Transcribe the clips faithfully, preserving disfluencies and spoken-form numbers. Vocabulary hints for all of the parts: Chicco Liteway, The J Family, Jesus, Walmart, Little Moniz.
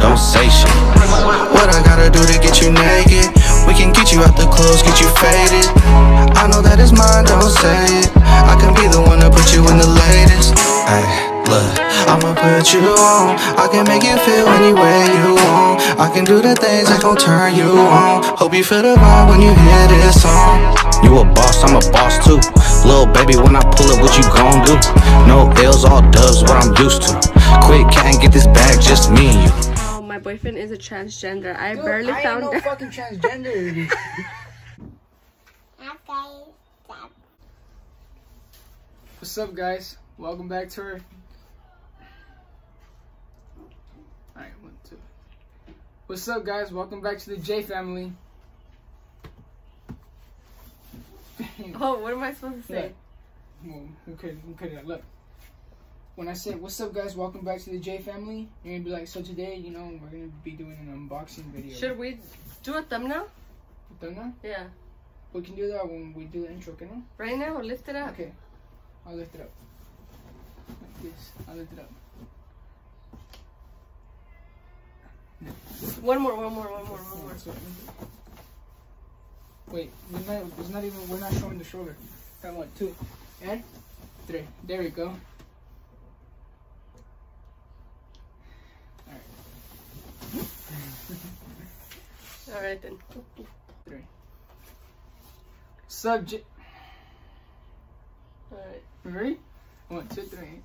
don't say shit. What I gotta do to get you naked? We can get you out the clothes, get you faded. I know that it's mine, don't say it. I can be the one to put you in the latest. Ay, look, I'ma put you on. I can make you feel any way you want. I can do the things that gon' turn you on. Hope you feel the vibe when you hear this song. You a boss, I'm a boss too. Lil' baby, when I pull up, what you gon' do? No L's, all dubs, what I'm used to. Quick, can't get this bag, just me and you. Oh, my boyfriend is a transgender. I Dude, barely I found I ain't no fucking transgender. What's up, guys? Welcome back to our... Alright, one, two. What's up, guys? Welcome back to the J Family. Oh, what am I supposed to say? Look. Okay, okay, look. When I said, what's up, guys? Welcome back to the J Family, you're gonna be like, so today, you know, we're gonna be doing an unboxing video. Should we do a thumbnail? A thumbnail? Yeah. We can do that when we do the intro, can we? Right now, lift it up. Okay. I'll lift it up. Like this. I'll lift it up. One more, one more, one more, one more. Wait, we're not, it's not even, we're not showing the shoulder. Got one, two, and three. There we go. All right. All right then. Three. Subject. All right. Ready? One, two, three.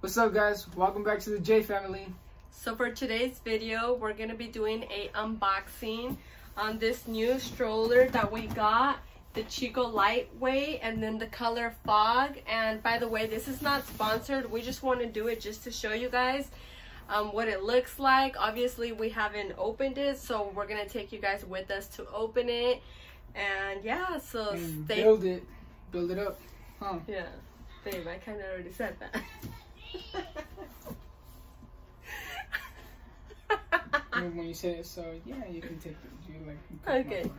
What's up, guys? Welcome back to the J Family. So for today's video, we're gonna be doing a unboxing on this new stroller that we got, the Chicco Liteway, and then the color Fog. And by the way, this is not sponsored. We just want to do it just to show you guys um, what it looks like. Obviously, we haven't opened it, so we're gonna take you guys with us to open it. And yeah, so and stay build it, build it up, huh? Yeah, babe, I kind of already said that. When you say it, so yeah, you can take it. You like you can okay more.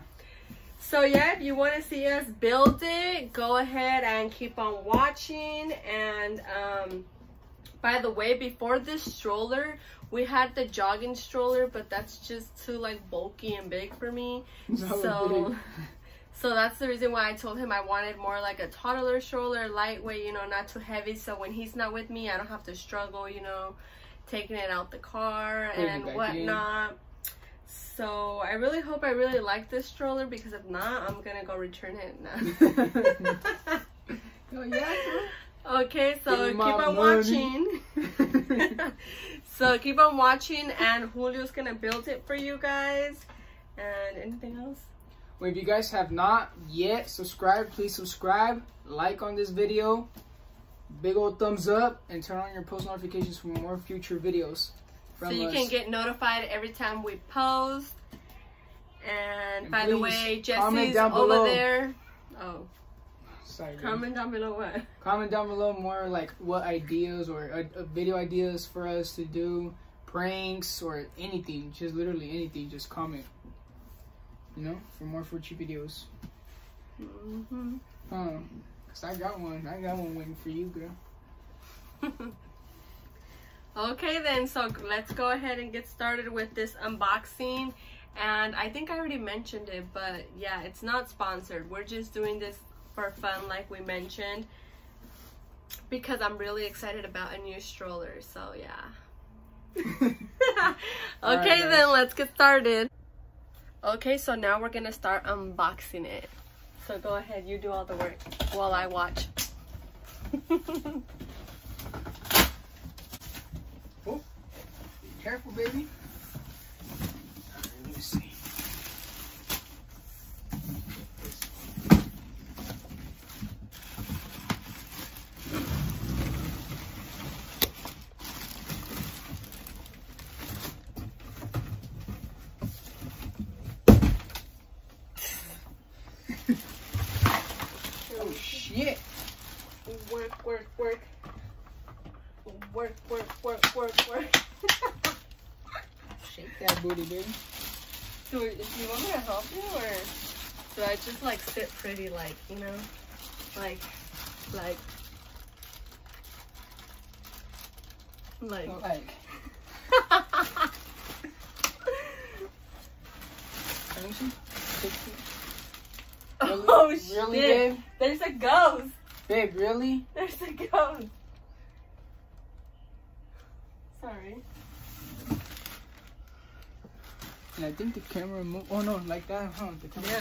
So yeah, if you want to see us build it, go ahead and keep on watching. And um by the way, before this stroller we had the jogging stroller, but that's just too like bulky and big for me. No, so big. So that's the reason why I told him I wanted more like a toddler stroller, lightweight, you know, not too heavy, so when he's not with me I don't have to struggle, you know, taking it out the car and whatnot. So I really hope I really like this stroller, because if not, I'm gonna go return it now. Oh, yeah, okay, so keep on money. watching. So keep on watching, and Julio's gonna build it for you guys. And anything else? Well, if you guys have not yet subscribed, please subscribe, like on this video, big old thumbs up, and turn on your post notifications for more future videos from us. So you can get notified every time we post. And, and by the way, Jesse's over there. Oh, sorry. Comment down below what? Comment down below more like what ideas or uh, video ideas for us to do, pranks or anything. Just literally anything. Just comment. You know, for more future videos. Mm-hmm. Um. Cause I got one. I got one waiting for you, girl. Okay then, so let's go ahead and get started with this unboxing. And I think I already mentioned it, but yeah, it's not sponsored. We're just doing this for fun, like we mentioned, because I'm really excited about a new stroller. So yeah. Okay right, then, gosh. Let's get started. Okay, so now we're gonna start unboxing it. So go ahead, you do all the work while I watch. Oh, be careful, baby. Let me see. Work, work, work, work, work, work, work. Shake that booty, baby. Do, do you want me to help you, or do I just like sit pretty, like, you know, like, like, like, like. Really? Oh shit! Really, babe? There's a ghost. Babe, really? There's a ghost. Sorry. And I think the camera moved. Oh no, like that, huh? The camera. Yeah.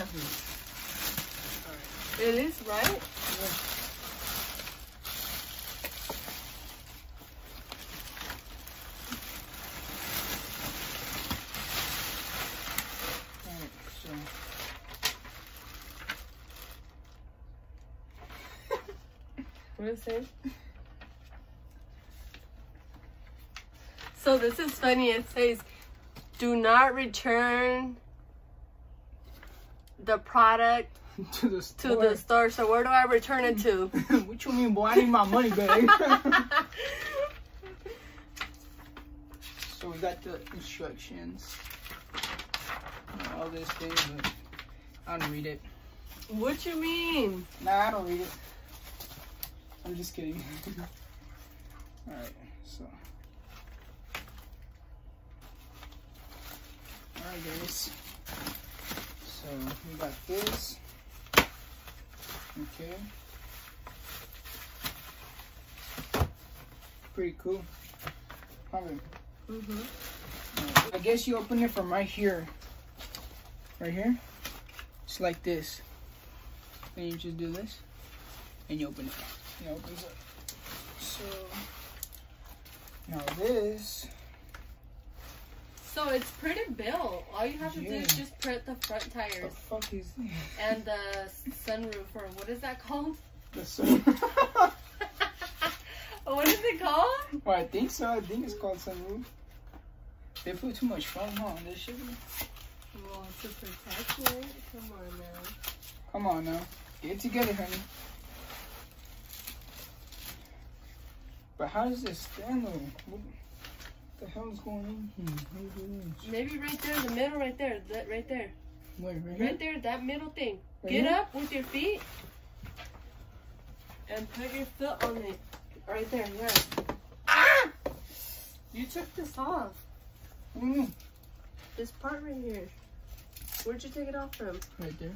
Right. It is, right? Yeah. So this is funny. It says, "Do not return the product to the store." To the store. So where do I return it to? What you mean, boy? I need my money, babe. So we got the instructions. All this thing, but I don't read it. What you mean? Nah, I don't read it. I'm just kidding. Alright, so. Alright, guys. So, we got this. Okay. Pretty cool. Probably. Mm-hmm. Right. I guess you open it from right here. Right here? Just like this. Then you just do this. And you open it. Yeah, opens up. So now this. So it's pretty built. All you have to yeah. do is just print the front tires. The fuck is this? And the sunroof, or what is that called? The sunroof. What is it called? Well, I think so. I think it's called sunroof. They put too much foam on this shit. Well, to protect it. Come on now. Come on now. Get it together, honey. But how does this stand though? What the hell is going on here? Maybe right there, the middle right there, that right there. Wait, right, right there, that middle thing. Right Get here? Up with your feet and put your foot on it. Right there, yes. Ah! You took this off. Mm. This part right here. Where'd you take it off from? Right there.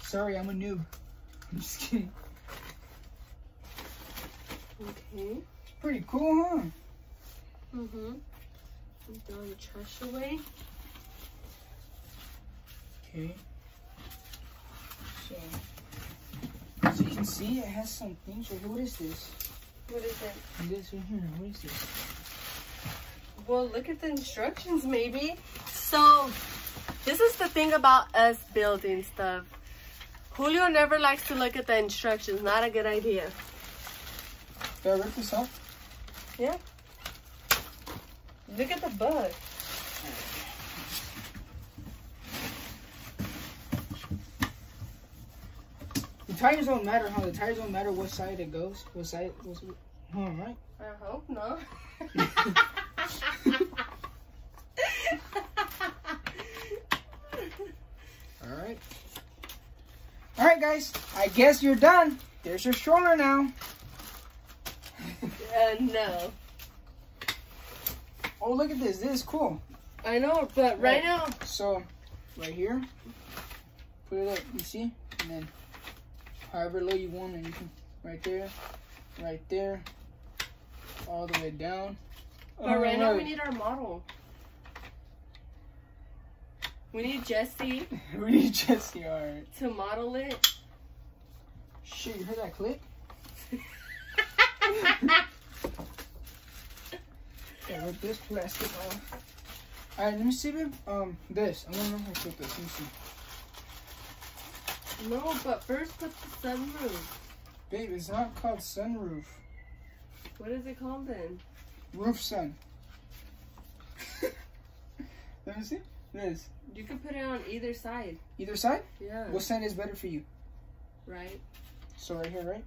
Sorry, I'm a noob. I'm just kidding. Okay. Pretty cool, huh? Mm-hmm. I'm throwing the trash away. Okay. So, as you can see, it has some things. What is this? What is that? This right here. What is this? Well, look at the instructions, maybe. So, this is the thing about us building stuff. Julio never likes to look at the instructions. Not a good idea. Did I rip this off? Yeah. Look at the bug. The tires don't matter, huh? The tires don't matter what side it goes. What side? What's, all right. I hope not. All right. All right, guys. I guess you're done. There's your stroller now. Uh, no. Oh, look at this. This is cool. I know, but right, right now. So, right here. Put it up. You see? And then, however low you want it. You can, right there. Right there. All the way down. But all right way. Now, we need our model. We need Jesse. We need Jesse, alright. To model it. Shit, you heard that click? Yeah, rip this plastic off. Alright, let me see, babe. Um, this. I'm gonna put this. Let me see. No, but first put the sunroof. Babe, it's not called sunroof. What is it called then? Roof sun. Let me see. This. You can put it on either side. Either side? Yeah. What side is better for you? Right. So right here, right?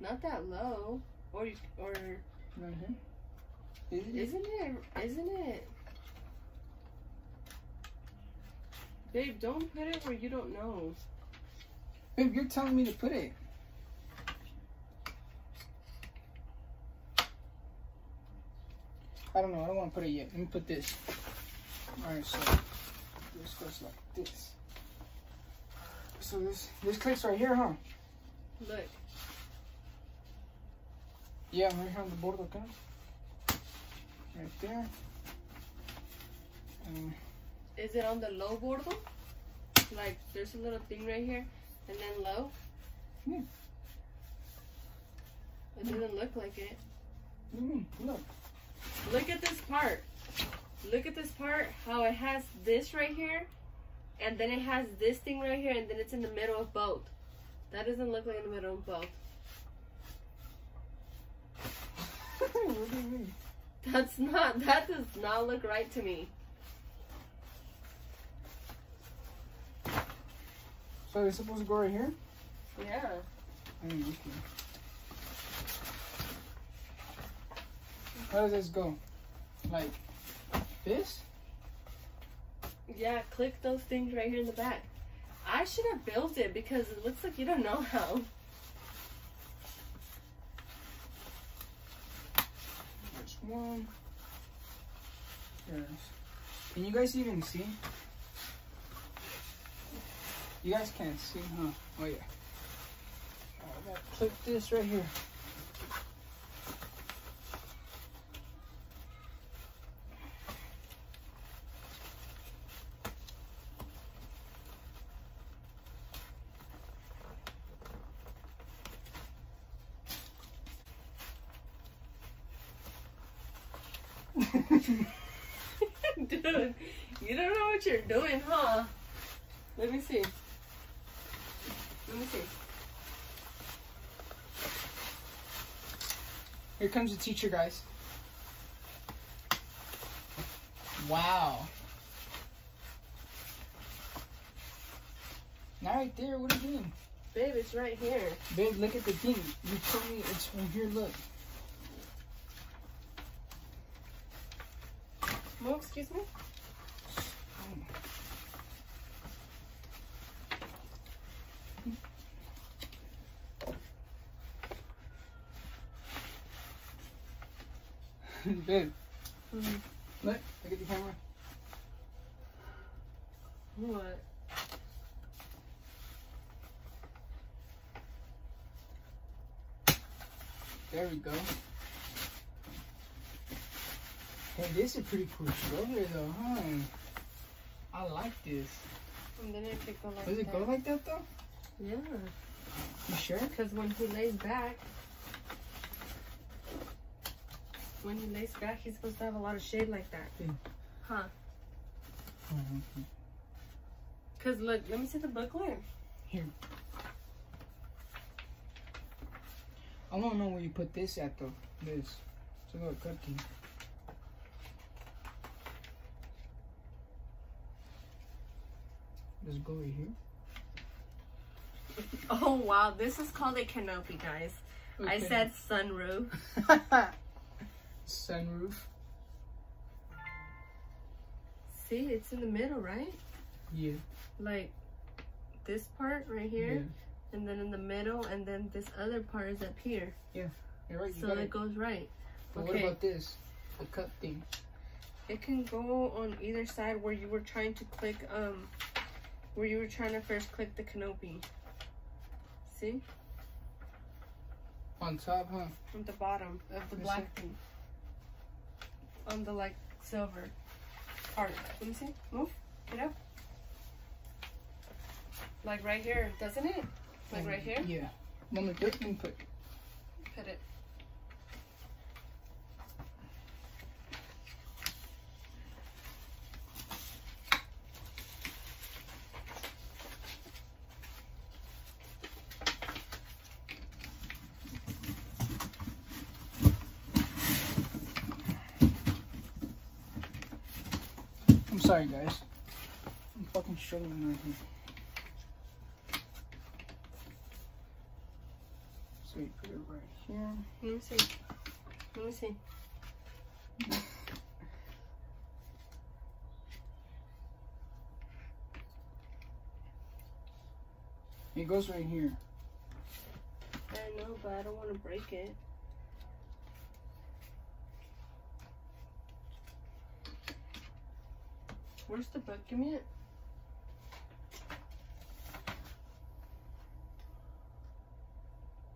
Not that low. Or, or... Right here? Isn't, isn't it? it? Isn't it? Babe, don't put it where you don't know. Babe, you're telling me to put it. I don't know. I don't want to put it yet. Let me put this. Alright, so this goes like this. So this this clicks right here, huh? Look. Yeah, right here on the border, okay? Right there. And is it on the low border? Like there's a little thing right here and then low? Yeah. It doesn't look like it. Mm, look. Look at this part. Look at this part, how it has this right here, and then it has this thing right here, and then it's in the middle of both. That doesn't look like in the middle of both. What do you mean? That's not, that does not look right to me. So it's supposed to go right here? Yeah. I mean, okay. How does this go? Like this? Yeah, click those things right here in the back. I should have built it because it looks like you don't know how. There's one. There's. Can you guys even see? You guys can't see, huh? Oh yeah. I gotta click this right here. Dude, you don't know what you're doing, huh? Let me see. Let me see. Here comes the teacher, guys. Wow. Not right there. What are you doing? Babe, it's right here. Babe, look at the thing. You told me it's from here. Look. Oh, excuse me. Babe, mm-hmm. Look, look at the camera. What? There we go. Hey, this is a pretty cool shoulder though, huh? I like this. And then it could go like that. Does it go like that though? Yeah. You sure? Because when he lays back, when he lays back, he's supposed to have a lot of shade like that. Yeah. Huh? Oh, okay. Because look, let me see the booklet. Here. I want to know where you put this at though. This. It's a little cookie. Just go right here. Oh wow, this is called a canopy, guys. Okay. I said sunroof. Sunroof. See, it's in the middle, right? Yeah. Like this part right here, yeah. And then in the middle, and then this other part is up here. Yeah, you're right. You so it, it goes right. But okay. What about this? The cup thing. It can go on either side where you were trying to click. Um. Where you were trying to first click the canopy. See? On top, huh? On the bottom of the black thing. On the like silver part. Let me see. Move. Get up. Like right here, doesn't it? Like right here? Yeah. Let me put input. Put it. Sorry guys, I'm fucking struggling right here. So you put it right here. Let me see. Let me see. It goes right here. I know, but I don't want to break it. Where's the book? Give me it.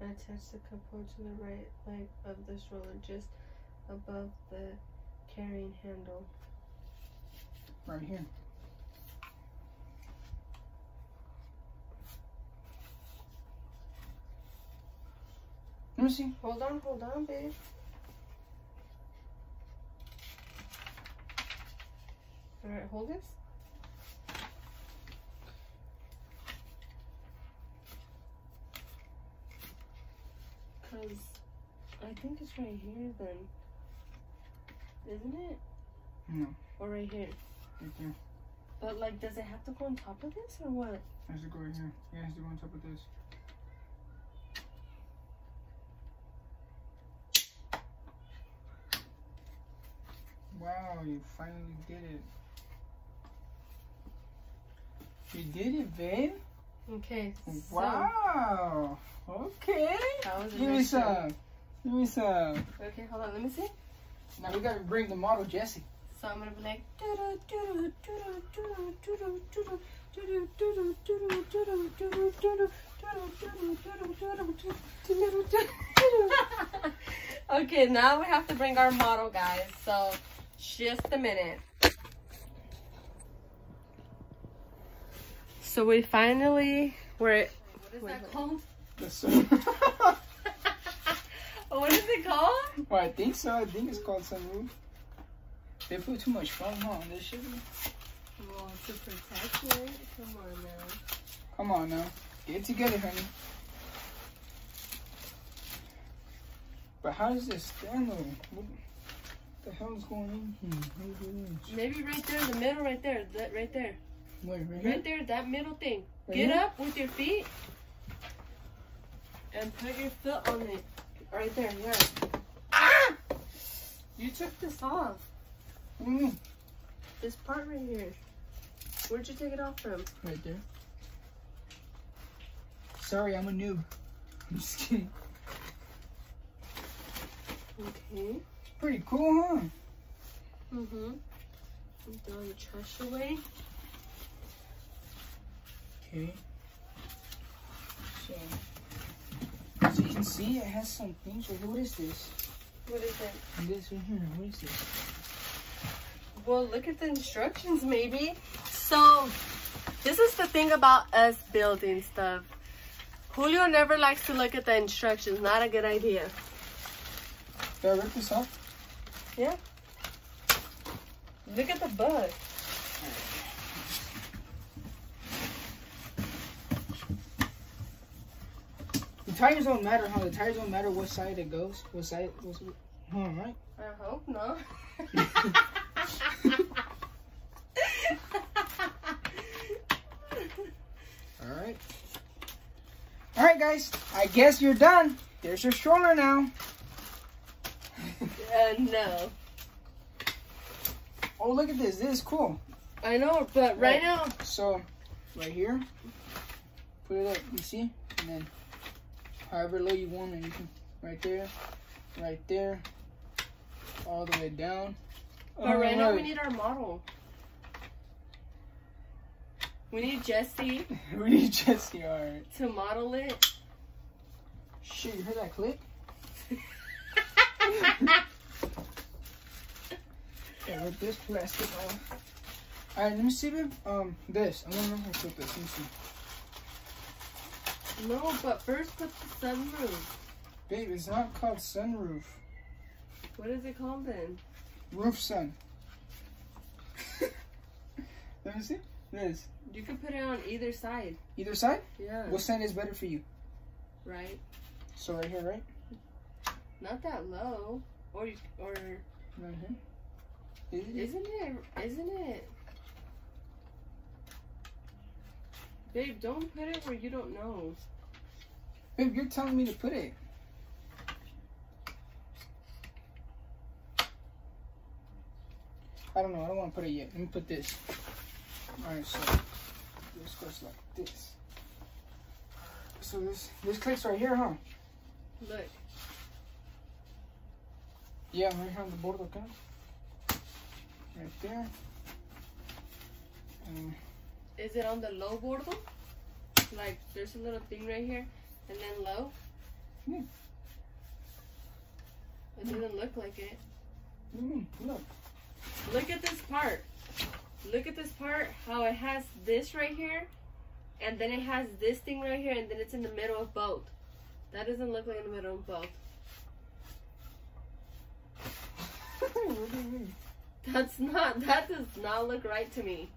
Attach the couple to the right leg of this roller just above the carrying handle. Right here. Let me see. Hold on, hold on, babe. All right, hold this. Because I think it's right here then. Isn't it? No. Or right here. Right there. But like, does it have to go on top of this or what? It has to go right here. Yeah, it has to go on top of this. Wow, you finally did it. You did it, babe. Okay. Wow. So okay. Give me some. Time? Give me some. Okay, hold on. Let me see. Now we gotta bring the model Jessie. So I'm gonna be like. Okay, now we have to bring our model, guys. So just a minute. So we finally were at, what is that called? What is it called? Well, I think so. I think it's called sunroof. They put too much foam on this shit. Well, to protect it. Come on now. Come on now. Get it together, honey. But how does this stand though? What the hell is going on here? Maybe right there, the middle right there. That right there. Wait, right, right there, that middle thing. Right Get here? Up with your feet and put your foot on it. Right there, right. Ah! You took this off. Mm. This part right here. Where'd you take it off from? Right there. Sorry, I'm a noob. I'm just kidding. Okay. Pretty cool, huh? Mm-hmm. I'm throwing the trash away. Okay, so as you can see, it has some things. What is this? What is that? This right here. What is this? Well, look at the instructions, maybe. So, this is the thing about us building stuff. Julio never likes to look at the instructions. Not a good idea. Did I rip this off? Yeah. Look at the book. Tires don't matter, huh? The tires don't matter what side it goes. What side? What's, huh, right? I hope not. All right. All right, guys. I guess you're done. There's your stroller now. uh, no. Oh, look at this. This is cool. I know, but right, right now. So, right here. Put it up. You see? And then. However low you want it, you can right there, right there, all the way down. But all right now we need our model. We need Jessie. we need Jessie, all right. To model it. Shit, you heard that click? Okay, rip this plastic off. All right, let me see, babe. Um, this. I don't know how to put this. Let me see. No, but first put the sunroof. Babe, it's not called sunroof. What is it called then? Roof sun. Let me see. This. You can put it on either side. Either side? Yeah. What side is better for you? Right. So right here, right? Not that low. Or you, or right here. Isn't, isn't it? it isn't it? Babe, don't put it where you don't know. Babe, you're telling me to put it. I don't know. I don't want to put it yet. Let me put this. All right, so this goes like this. So this this clicks right here, huh? Look. Yeah, right here on the border, okay? Right there. Mm. Is it on the low border? Like there's a little thing right here and then low? Mm. It doesn't look like it. Mm. Look. Look at this part. Look at this part, how it has this right here, and then it has this thing right here, and then it's in the middle of both. That doesn't look like in the middle of both. That's not, that does not look right to me.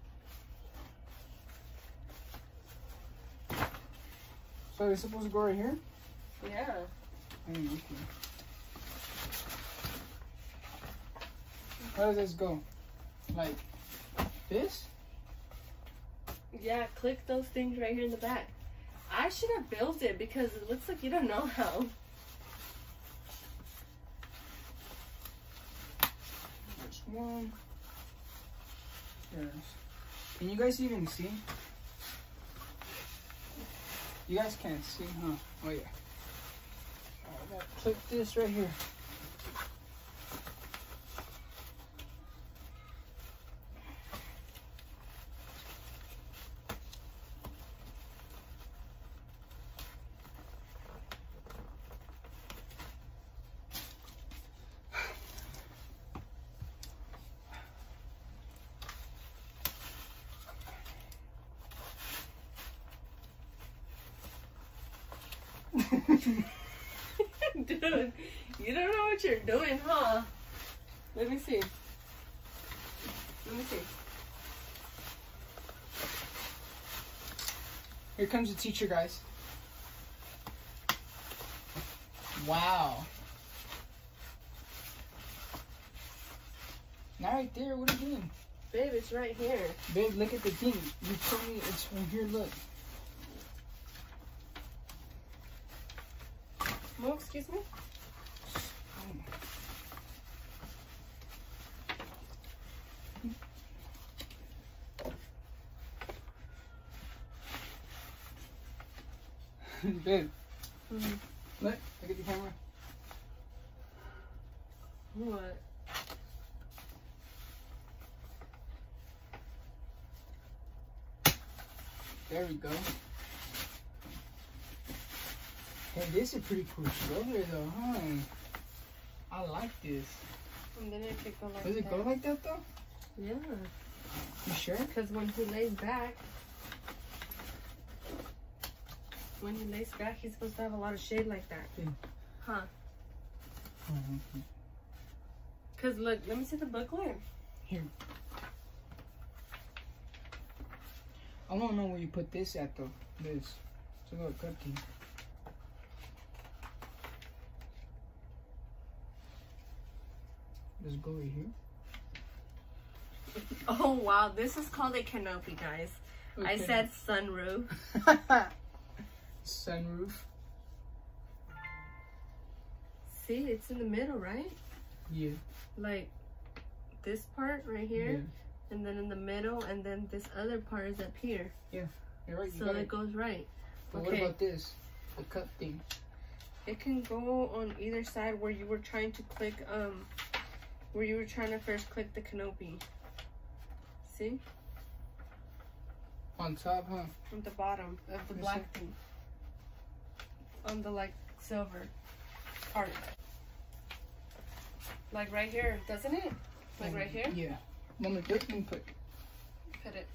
So it's supposed to go right here? Yeah. Mm, okay. How does this go? Like this? Yeah, click those things right here in the back. I should have built it because it looks like you don't know how. There's one. There's. Can you guys even see? You guys can't see, huh? Oh yeah. Alright, I gotta click this right here. Dude, you don't know what you're doing, huh? Let me see. Let me see. Here comes the teacher, guys. Wow. Not right there. What are you doing? Babe, it's right here. Babe, look at the thing. You told me it's from here. Look. Oh, excuse me. Babe, mm-hmm. Look, look at the camera. What? There we go. Hey, this is a pretty cool shoulder though, huh? I like this. And then it could go like that. Does it go like that though? Yeah. You sure? Because when he lays back, when he lays back, he's supposed to have a lot of shade like that. Yeah. Huh? Oh, okay. Because look, let me see the booklet. Here. I want to know where you put this at though. This. So look, cookie. Just go right here. Oh wow, this is called a canopy, guys. Okay. I said sunroof. Sunroof. See, it's in the middle, right? Yeah. Like this part right here, yeah. And then in the middle, and then this other part is up here. Yeah, you're right. You so it, it goes right. But okay. What about this? The cup thing. It can go on either side where you were trying to click. Um. Where you were trying to first click the canopy. See? On top, huh? On the bottom of the Let's black see. Thing. On the like silver part. Like right here, doesn't it? Like um, right here? Yeah. Let me put input. Put it.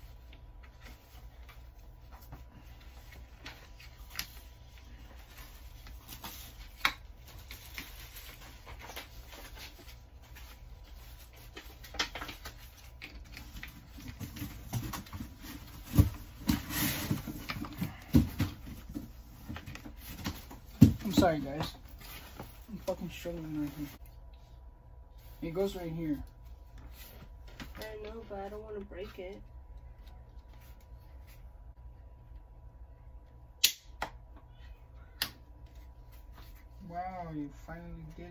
Sorry guys, I'm fucking struggling right here. It goes right here. I know, but I don't want to break it. Wow, you finally did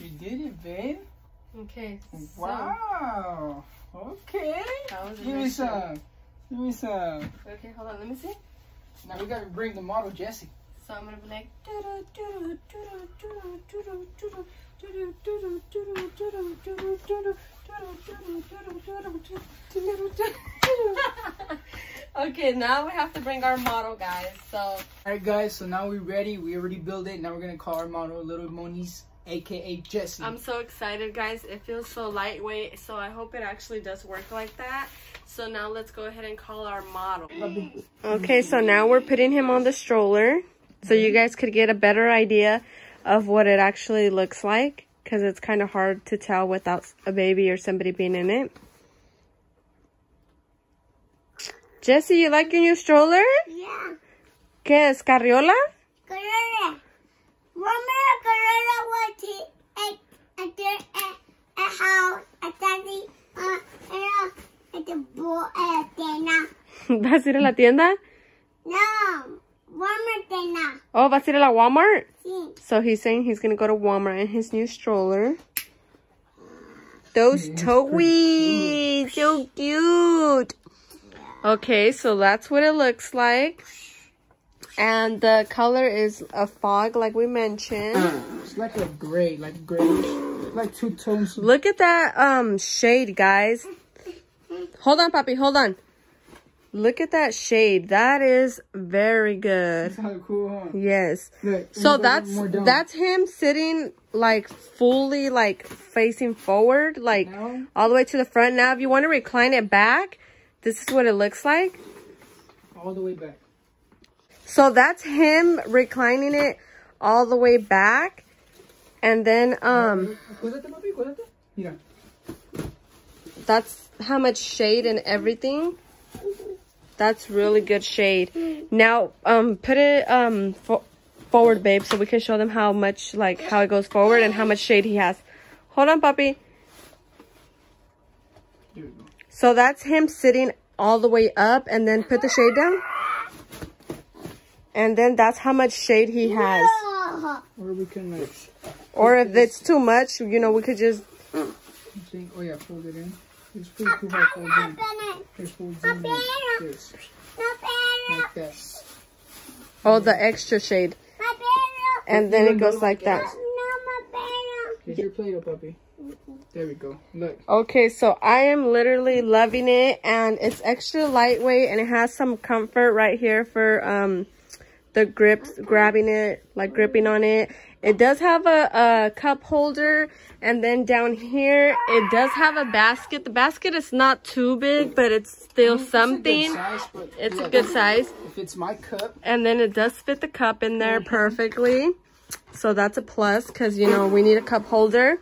it. You did it, babe. Okay. Wow. So okay. Give me some. Give me some. Okay, hold on. Let me see. Now we gotta bring the model Jessie. So I'm gonna be like Okay, now we have to bring our model, guys. So all right, guys, so now we're ready. We already built it. Now we're gonna call our model Little Moniz, aka Jessie. I'm so excited, guys. It feels so lightweight, so I hope it actually does work like that. So now let's go ahead and call our model. Okay, so now we're putting him on the stroller so you guys could get a better idea of what it actually looks like, because it's kind of hard to tell without a baby or somebody being in it. Jessie, you like your new stroller? Yeah. ¿Qué es? ¿Carriola? Carriola. Romero Carriola was at, at, the, at, at house, at daddy, uh, at the boy, at the tienda. ¿Vas a ir a la tienda? No. Walmart tienda. Oh, ¿vas a ir a la Walmart? Sí. So he's saying he's going to go to Walmart in his new stroller. Those towies. So cute. Okay, so that's what it looks like. And the color is a fog, like we mentioned. It's like a gray, like gray, like two tones. Look at that um shade, guys. Hold on, Papi, hold on. Look at that shade. That is very good. That's how cool, huh? Yes. Look, so that's that's him sitting like fully like facing forward, like now, all the way to the front. Now, if you want to recline it back, this is what it looks like. All the way back. So that's him reclining it all the way back. And then, um... that's how much shade and everything. That's really good shade. Now, um, put it um fo forward, babe, so we can show them how much, like, how it goes forward and how much shade he has. Hold on, Papi. Here we go. So that's him sitting all the way up, and then put the shade down. And then that's how much shade he has. Or we can like, Or if it's too much, you know, we could just... Oh yeah, fold it in. It's pretty cool how fold in. It folds in like this. Like this. Oh, the extra shade. And then it goes like that. Get your plate up, Puppy. There we go. Look. Okay, so I am literally loving it, and it's extra lightweight, and it has some comfort right here for um the grips, grabbing it, like gripping on it. It does have a, a cup holder, and then down here it does have a basket. The basket is not too big, but it's still I mean, something. It's a good size. But it's yeah, a good size. If it's my cup. And then it does fit the cup in there mm-hmm. perfectly. So that's a plus, because you know we need a cup holder.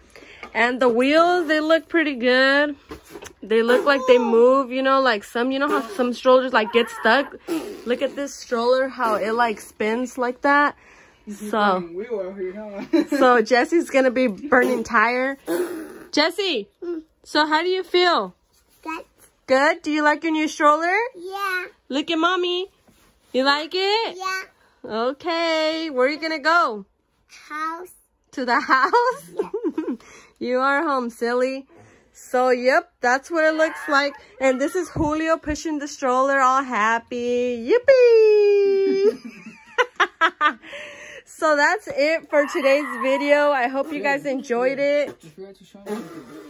And the wheels, they look pretty good. They look like they move, you know, like some, you know how some strollers like get stuck. Look at this stroller, how it like spins like that. So, so Jessie's gonna be burning tire. Jessie, so how do you feel? Good. Good? Do you like your new stroller? Yeah. Look at mommy. You like it? Yeah. Okay, where are you gonna go? House. To the house? Yeah. You are home, silly. So, yep, that's what it looks like. And this is Julio pushing the stroller all happy. Yippee! So, that's it for today's video. I hope you guys enjoyed it.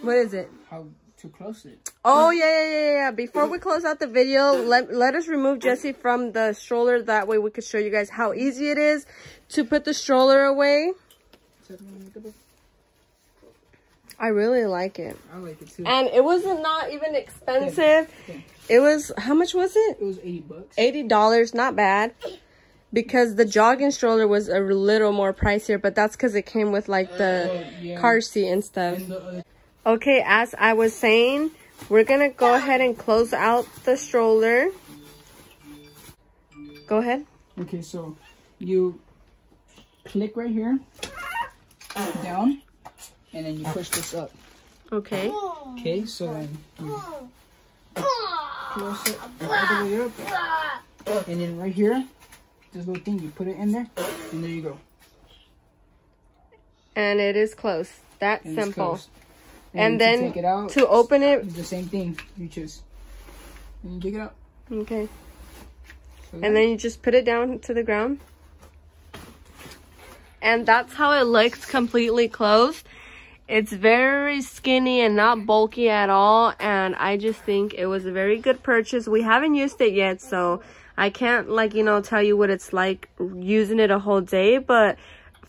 What is it? How to close it. Oh, yeah, yeah, yeah, yeah. Before we close out the video, let, let us remove Jessie from the stroller. That way we could show you guys how easy it is to put the stroller away. I really like it. I like it too. And it wasn't not even expensive. ten. ten. It was, how much was it? It was eighty bucks. eighty dollars, not bad. Because the jogging stroller was a little more pricier, but that's because it came with like the uh, yeah. car seat and stuff. And the, uh, okay, as I was saying, we're going to go ahead and close out the stroller. Go ahead. Okay, so you click right here, down. And then you push this up. Okay. Okay, so then you close it all the way up. And then right here, this little thing, you put it in there, and there you go. And it is close. That and simple. Close. And, and then to, take it out, to open it, it's the same thing. You just and you take it out. Okay. So and then you just put it down to the ground. And that's how it looks completely closed. It's very skinny and not bulky at all, and I just think it was a very good purchase. We haven't used it yet, so I can't, like, you know, tell you what it's like using it a whole day, but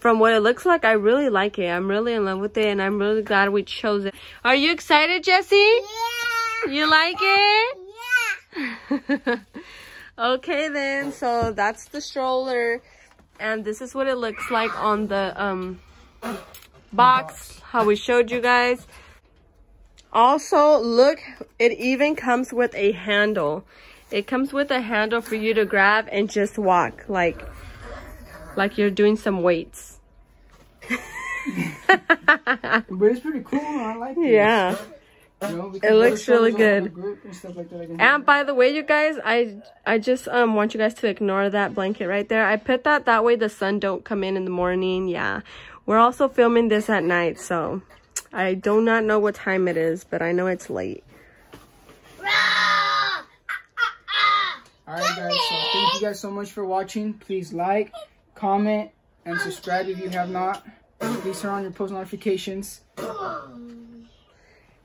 from what it looks like, I really like it. I'm really in love with it, and I'm really glad we chose it. Are you excited, Jessie? Yeah! You like it? Yeah! Okay, then. So that's the stroller, and this is what it looks like on the um box, how we showed you guys. Also, look, it even comes with a handle. It comes with a handle for you to grab and just walk, like, like you're doing some weights. But it's pretty cool. I like it. Yeah. You know, it looks really good. And, like that, and by the way, you guys, I I just um want you guys to ignore that blanket right there. I put that that way the sun don't come in in the morning. Yeah, we're also filming this at night, so I do not know what time it is, but I know it's late. All right, guys, so thank you guys so much for watching. Please like, comment, and subscribe if you have not. Please turn on your post notifications.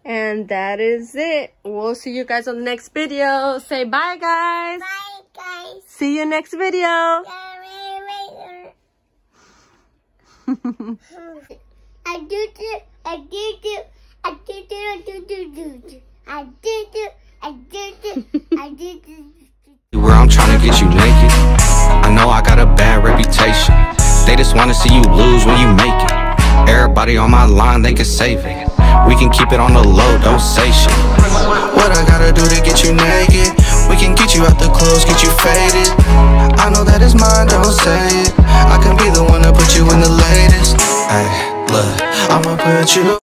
And that is it. We'll see you guys on the next video. Say bye, guys. Bye, guys. See you next video. I do do, I do do, I do do, I do do, do do. I do do, I do do, I do do. Where I'm trying to get you naked. I know I got a bad reputation. They just want to see you lose when you make it. Everybody on my line, they can save it. We can keep it on the low, don't say shit. What I gotta do to get you naked? We can get you out the clothes, get you faded. I know that is mine, don't say it. I can be the one to put you in the latest. Ay, look, I'ma put you